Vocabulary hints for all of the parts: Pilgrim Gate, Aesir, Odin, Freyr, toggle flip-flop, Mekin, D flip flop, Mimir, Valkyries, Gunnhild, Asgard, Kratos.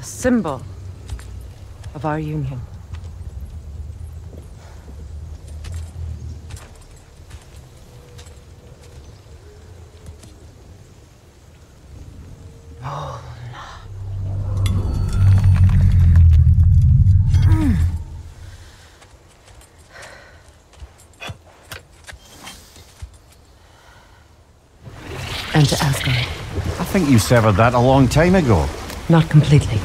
A symbol of our union. To Asgard. I think you severed that a long time ago. Not completely.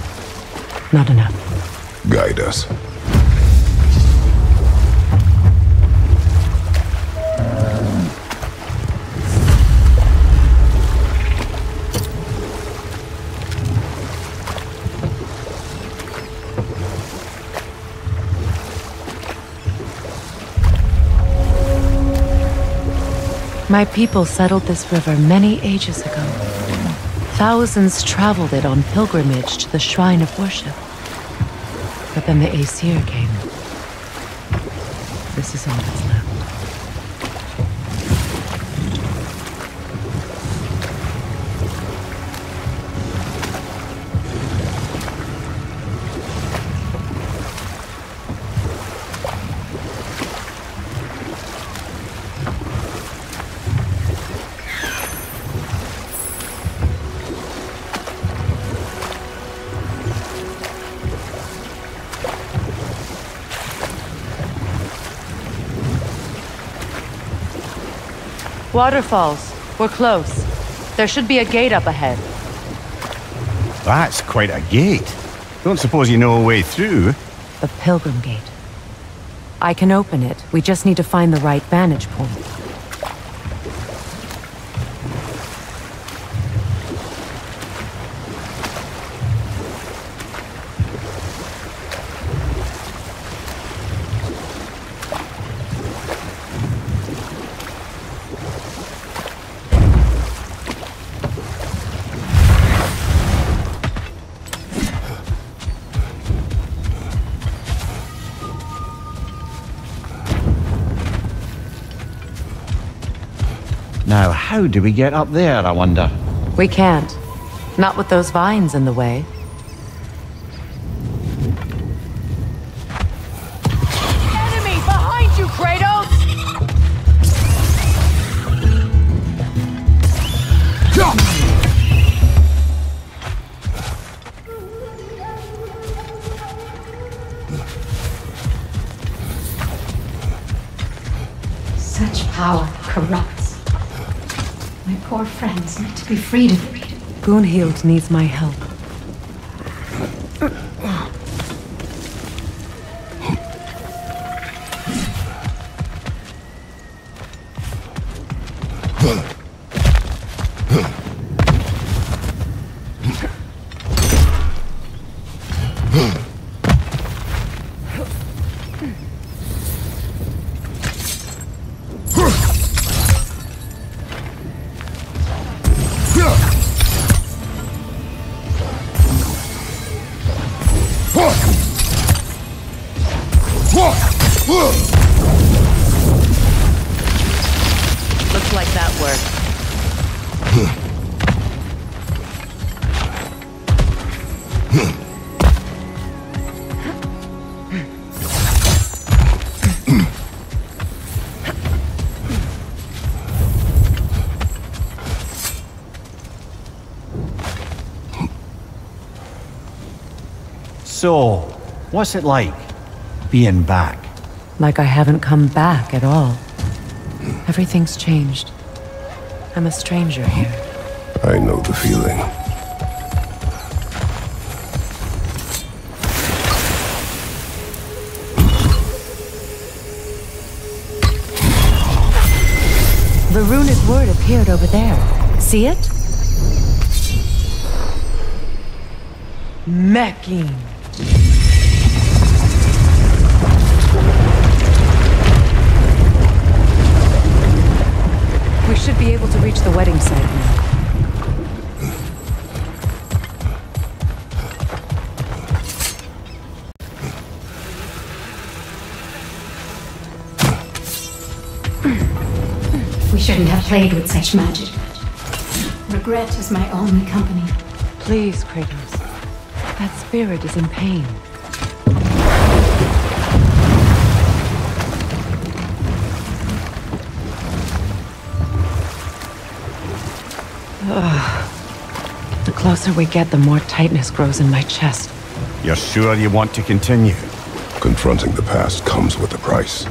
Not enough. Guide us. My people settled this river many ages ago. Thousands traveled it on pilgrimage to the shrine of worship. But then the Aesir came. This is all that's waterfalls. We're close. There should be a gate up ahead. That's quite a gate. Don't suppose you know a way through? The Pilgrim Gate. I can open it. We just need to find the right vantage point. Now, how do we get up there, I wonder? We can't. Not with those vines in the way. Enemy behind you, Kratos! Such power corrupts. Poor friends need to be freed of it. Gunnhild needs my help. Looks like that worked. So, what's it like, being back? Like I haven't come back at all. Everything's changed. I'm a stranger here. I know the feeling. The runic word appeared over there. See it? Mekin. We should be able to reach the wedding site now. We shouldn't have played with such magic. Regret is my only company. Please, Kratos. That spirit is in pain. Ugh. The closer we get, the more tightness grows in my chest. You're sure you want to continue? Confronting the past comes with a price.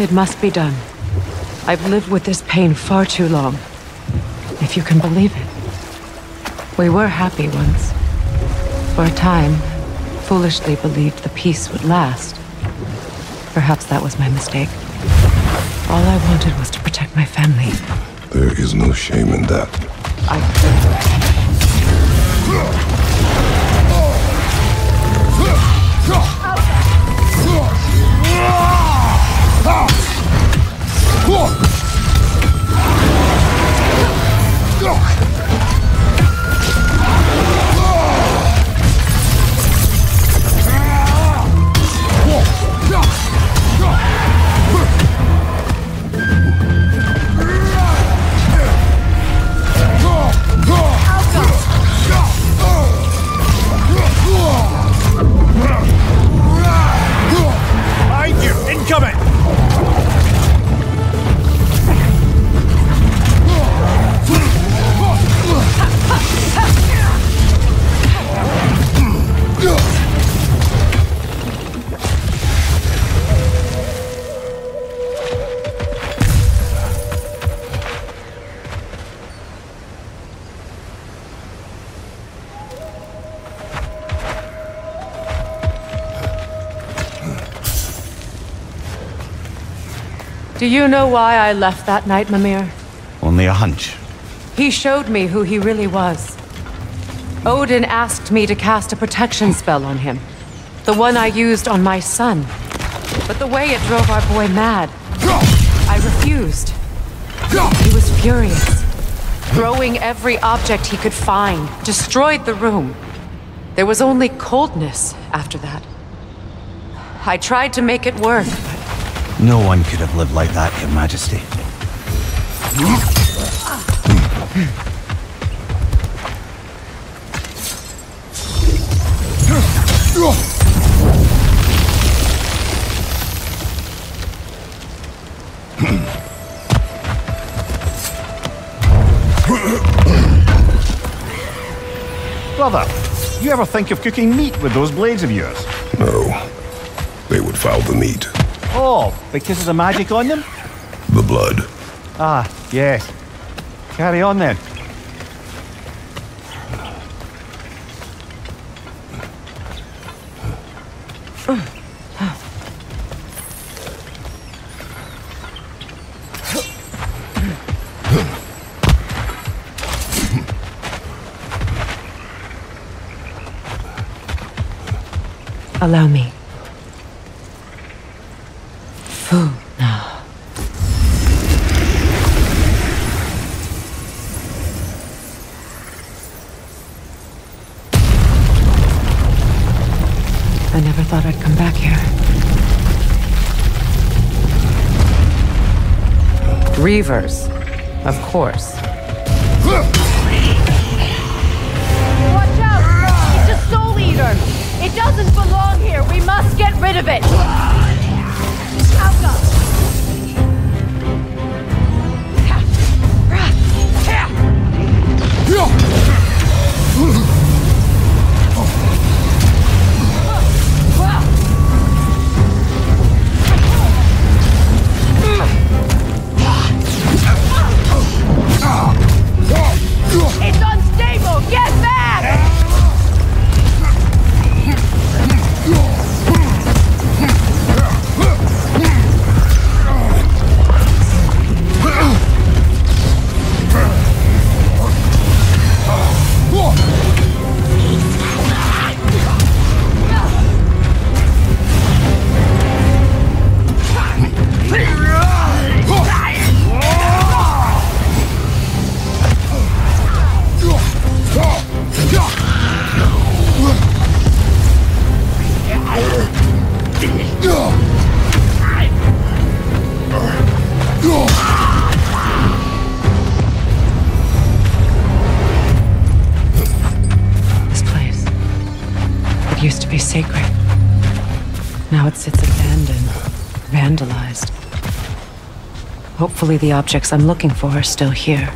It must be done. I've lived with this pain far too long. If you can believe it. We were happy once. For a time, foolishly believed the peace would last. Perhaps that was my mistake. All I wanted was to protect my family. There is no shame in that. Do you know why I left that night, Mimir? Only a hunch. He showed me who he really was. Odin asked me to cast a protection spell on him. The one I used on my son. But the way it drove our boy mad, I refused. He was furious. Throwing every object he could find, destroyed the room. There was only coldness after that. I tried to make it work, but no one could have lived like that, Your Majesty. Brother, you ever think of cooking meat with those blades of yours? No. They would foul the meat. Oh, because of the magic on them? The blood. Ah, yes. Carry on then. Allow me. Reavers, of course. Watch out! It's a soul eater! It doesn't belong here! We must get rid of it! Alka! It used to be sacred. Now it sits abandoned, vandalized. Hopefully the objects I'm looking for are still here.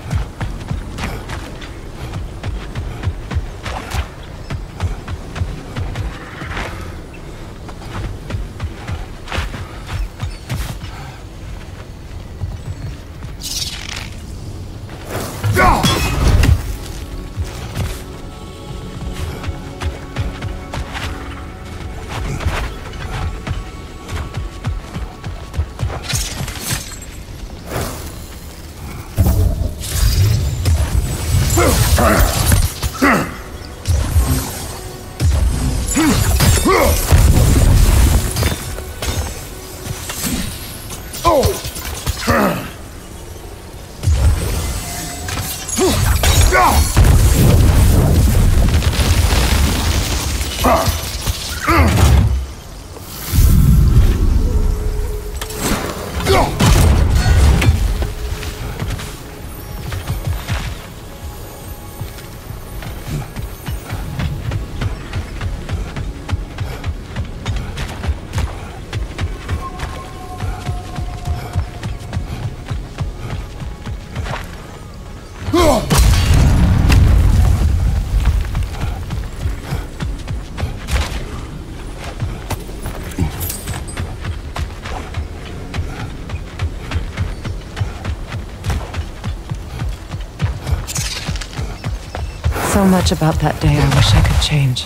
So much about that day I wish I could change.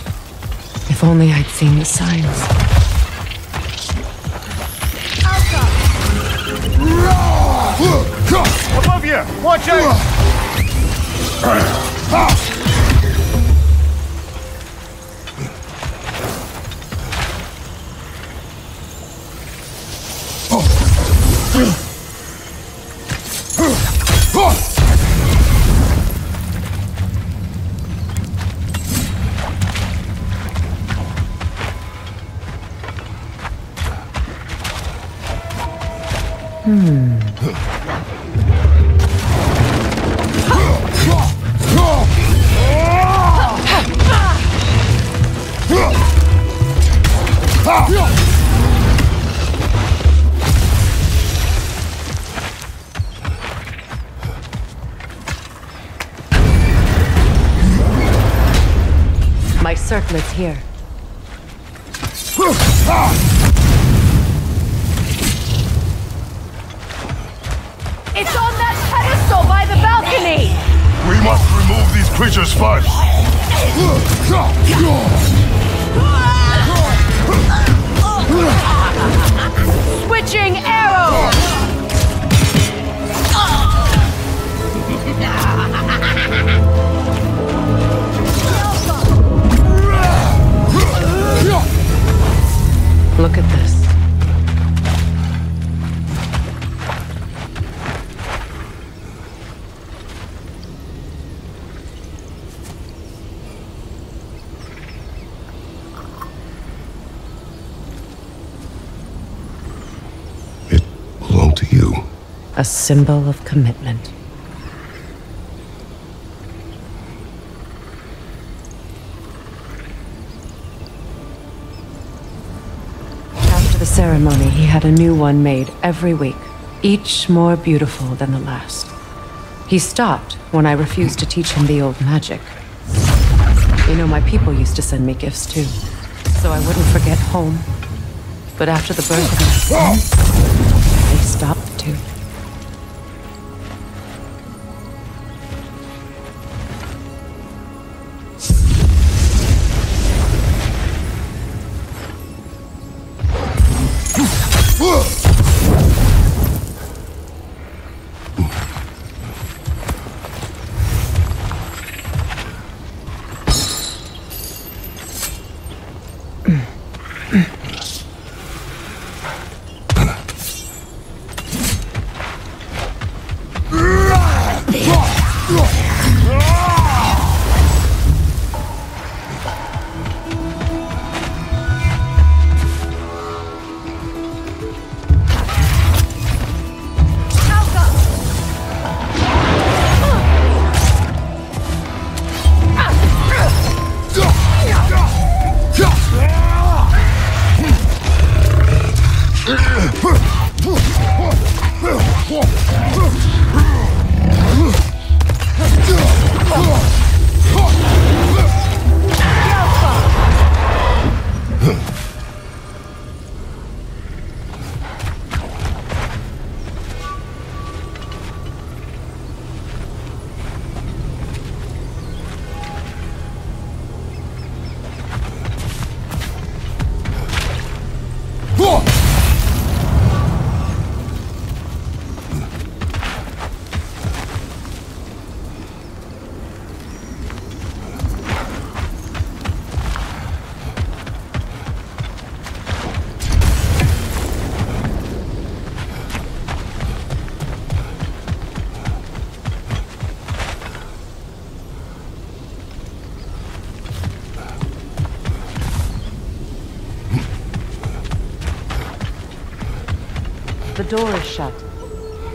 If only I'd seen the signs. Above you! Watch out! My circlet's here. It's on that pedestal by the balcony! We must remove these creatures first! Switching arrows! Look at this. A symbol of commitment. After the ceremony, he had a new one made every week, each more beautiful than the last. He stopped when I refused to teach him the old magic. You know, my people used to send me gifts too, so I wouldn't forget home. But after the birth of my son, they stopped too. the door is shut.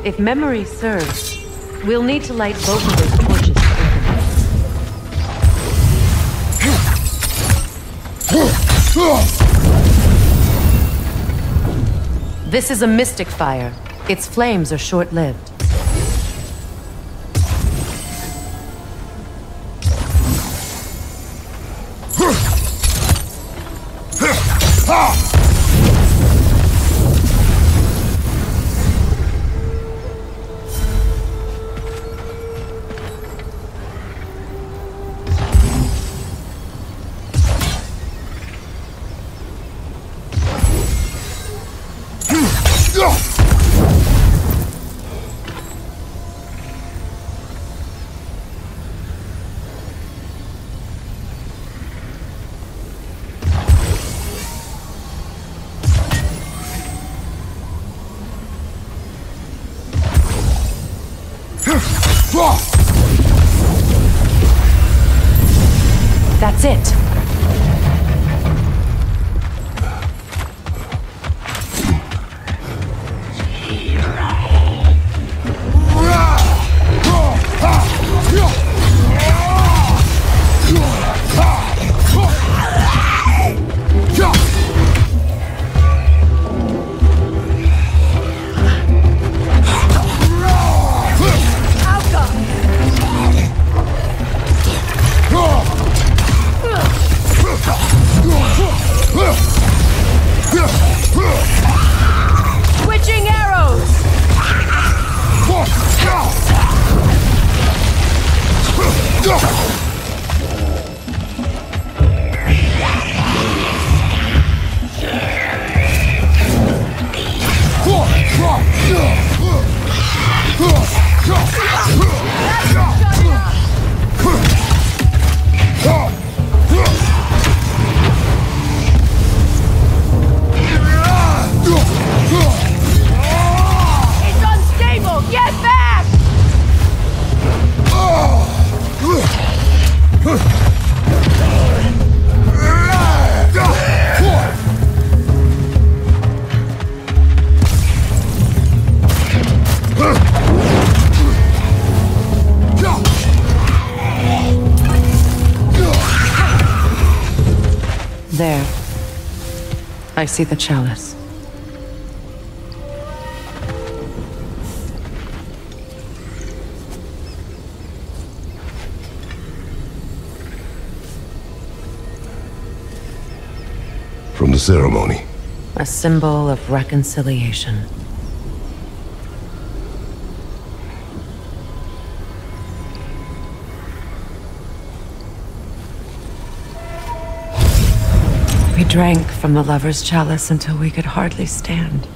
If memory serves, we'll need to light both of those torches to open it. This is a mystic fire. Its flames are short-lived. That's it. There, I see the chalice. From the ceremony. A symbol of reconciliation. We drank from the lover's chalice until we could hardly stand.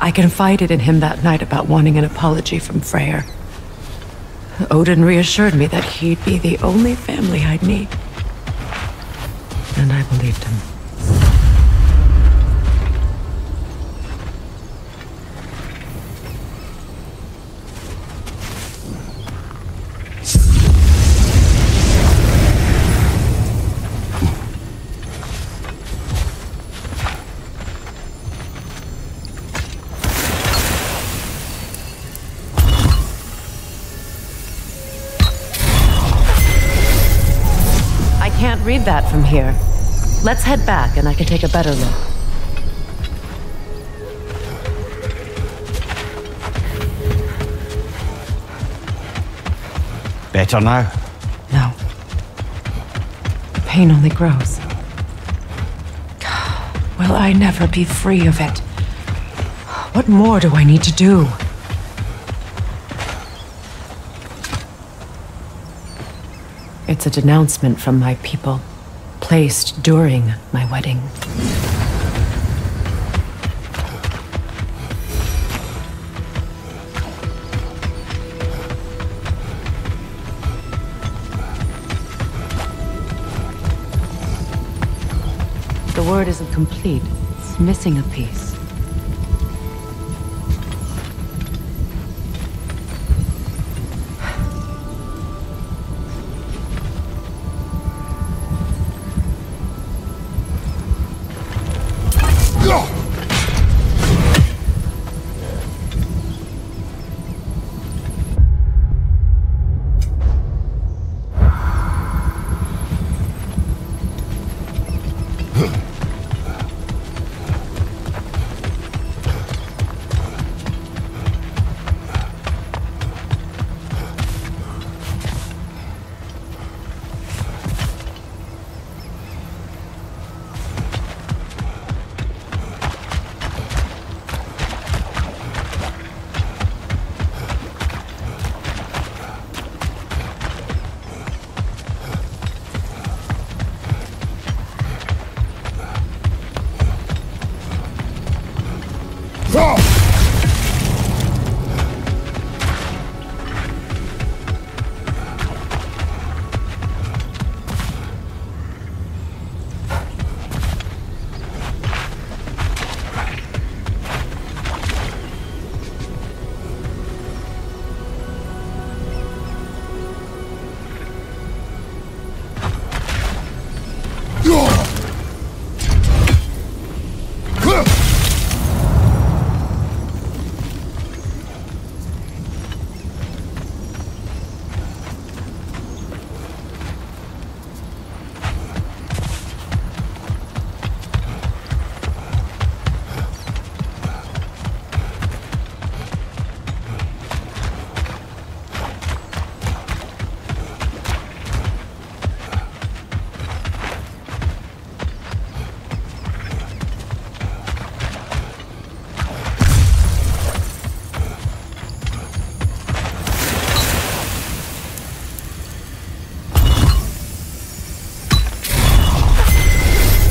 I confided in him that night about wanting an apology from Freyr. Odin reassured me that he'd be the only family I'd need. And I believed him. Read that from here. Let's head back and I can take a better look. Better now? No. The pain only grows. Will I never be free of it? What more do I need to do? It's a denouncement from my people, placed during my wedding. The word isn't complete. It's missing a piece.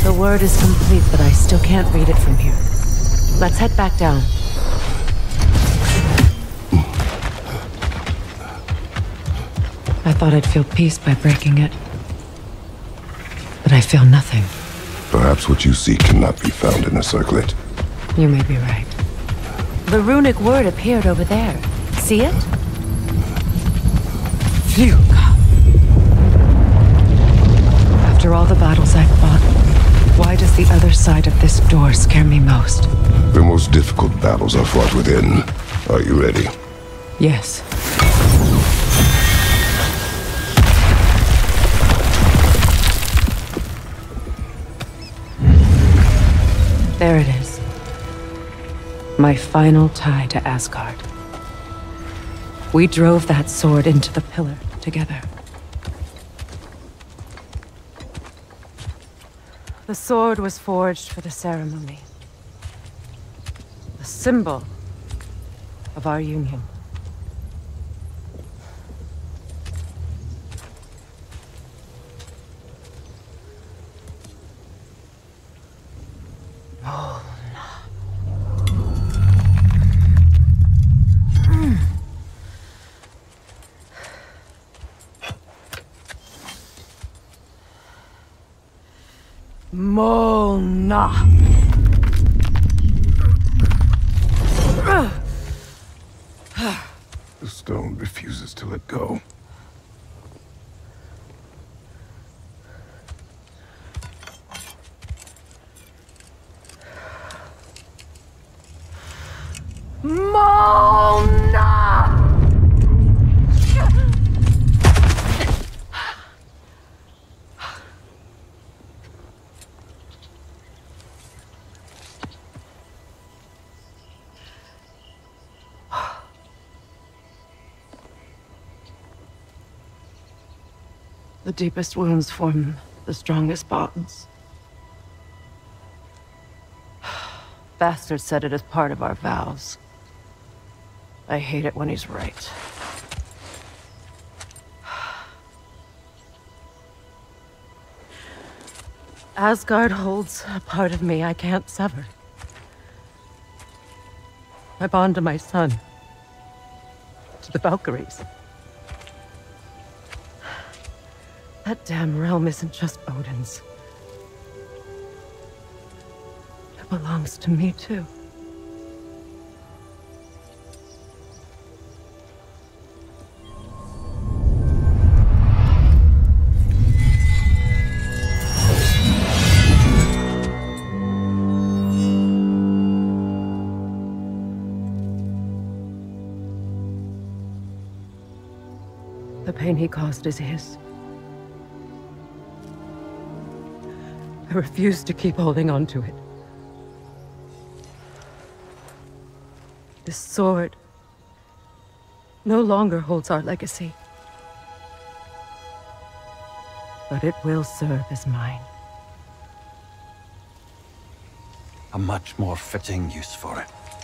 The word is complete, but I still can't read it from here. Let's head back down. I thought I'd feel peace by breaking it, but I feel nothing. Perhaps what you seek cannot be found in a circlet. You may be right. The runic word appeared over there. See it? Phew. After all the battles I've fought, why does the other side of this door scare me most? The most difficult battles are fought within. Are you ready? Yes. There it is. My final tie to Asgard. We drove that sword into the pillar together. The sword was forged for the ceremony. A symbol of our union. The stone refuses to let go. The deepest wounds form the strongest bonds. Bastard said it as part of our vows. I hate it when he's right. Asgard holds a part of me I can't sever. My bond to my son, to the Valkyries. That damn realm isn't just Odin's. It belongs to me, too. The pain he caused is his. I refuse to keep holding on to it. This sword no longer holds our legacy, but it will serve as mine. A much more fitting use for it.